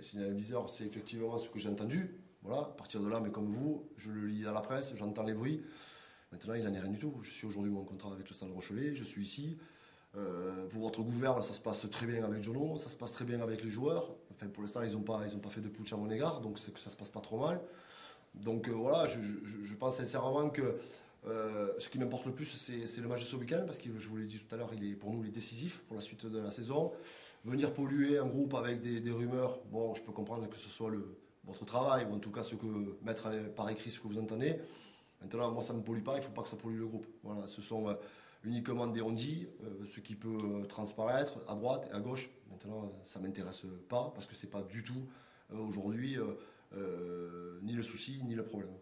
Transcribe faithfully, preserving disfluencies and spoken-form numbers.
C'est un aviseur, c'est effectivement ce que j'ai entendu. Voilà, à partir de là, mais comme vous, je le lis à la presse, j'entends les bruits. Maintenant, il n'en est rien du tout. Je suis aujourd'hui mon contrat avec le Stade Rochelais, je suis ici. Euh, pour votre gouverne, ça se passe très bien avec Jono, ça se passe très bien avec les joueurs. Enfin, pour l'instant, ils n'ont pas, pas fait de putsch à mon égard, donc c'est que ça se passe pas trop mal. Donc euh, voilà, je, je, je pense sincèrement que euh, ce qui m'importe le plus, c'est le match de ce week-end, parce que je vous l'ai dit tout à l'heure, pour nous, il est décisif pour la suite de la saison. Venir polluer un groupe avec des, des rumeurs, bon, je peux comprendre que ce soit le, votre travail, ou en tout cas ce que, mettre par écrit ce que vous entendez. Maintenant, moi, ça ne me pollue pas, il ne faut pas que ça pollue le groupe. Voilà, ce sont euh, uniquement des on-dit, euh, ce qui peut euh, transparaître à droite et à gauche. Maintenant, ça ne m'intéresse pas, parce que ce n'est pas du tout, euh, aujourd'hui, euh, euh, ni le souci, ni le problème.